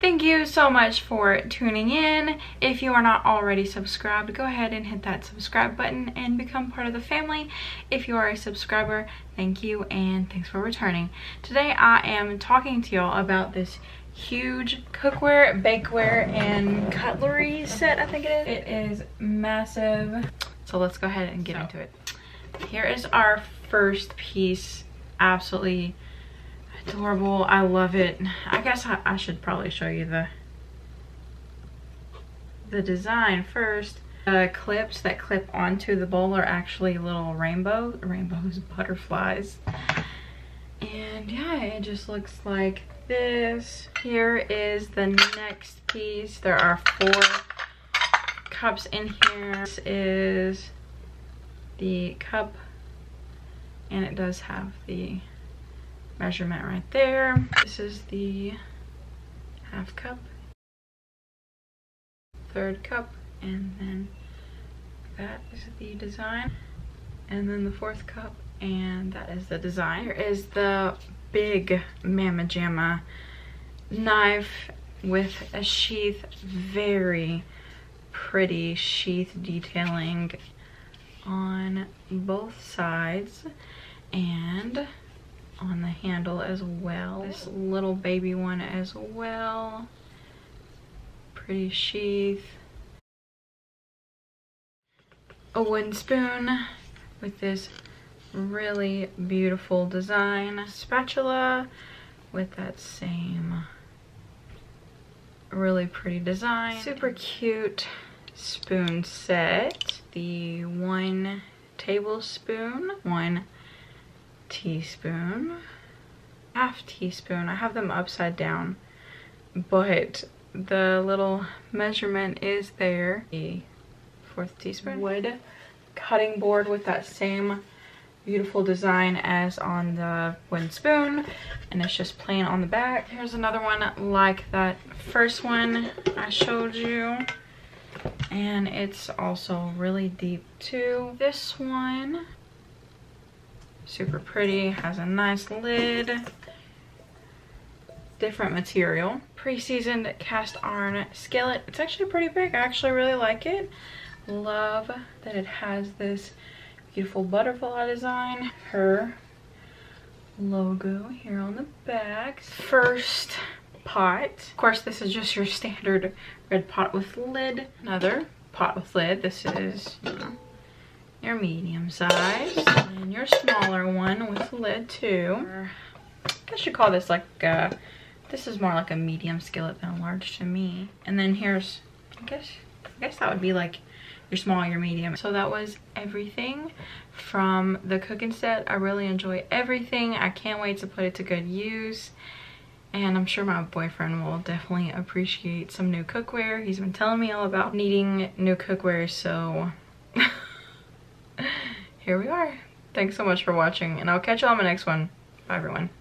Thank you so much for tuning in. If you are not already subscribed, go ahead and hit that subscribe button and become part of the family. If you are a subscriber, thank you and thanks for returning. Today I am talking to y'all about this huge cookware, bakeware, and cutlery set, I think it is. It is massive. So let's go ahead and get into it. Here is our first piece. Absolutely adorable. I love it. I guess I should probably show you the design first. The clips that clip onto the bowl are actually little rainbows, butterflies. And yeah, it just looks like this. Here is the next piece. There are 4 cups in here. This is the cup, and it does have the measurement right there. This is the half cup, third cup, and then that is the design, and then the fourth cup, and that is the design. Here is the big Mama Jamma knife with a sheath. Very pretty sheath detailing on both sides and on the handle as well. This little baby one as well. Pretty sheath. A wooden spoon with this really beautiful design. Spatula with that same really pretty design. Super cute spoon set. The 1 tablespoon, 1 teaspoon, half teaspoon. I have them upside down, but the little measurement is there. The 4th teaspoon. Wood cutting board with that same beautiful design as on the wooden spoon, and it's just plain on the back. Here's another one like that first one I showed you, and it's also really deep too. This one, super pretty, has a nice lid, different material. Pre-seasoned cast iron skillet. It's actually pretty big. I actually really like it. Love that it has this beautiful butterfly design. Her logo here on the back. First pot. Of course, this is just your standard red pot with lid. Another pot with lid. This is, you know, your medium size. And your smaller one with lid too. I should call this like a, this is more like a medium skillet than a large to me. And then here's, I guess that would be like your small, your medium. So that was everything from the cooking set. I really enjoy everything. I can't wait to put it to good use, and I'm sure my boyfriend will definitely appreciate some new cookware. He's been telling me all about needing new cookware, so here we are. Thanks so much for watching, and I'll catch you on my next one. Bye everyone.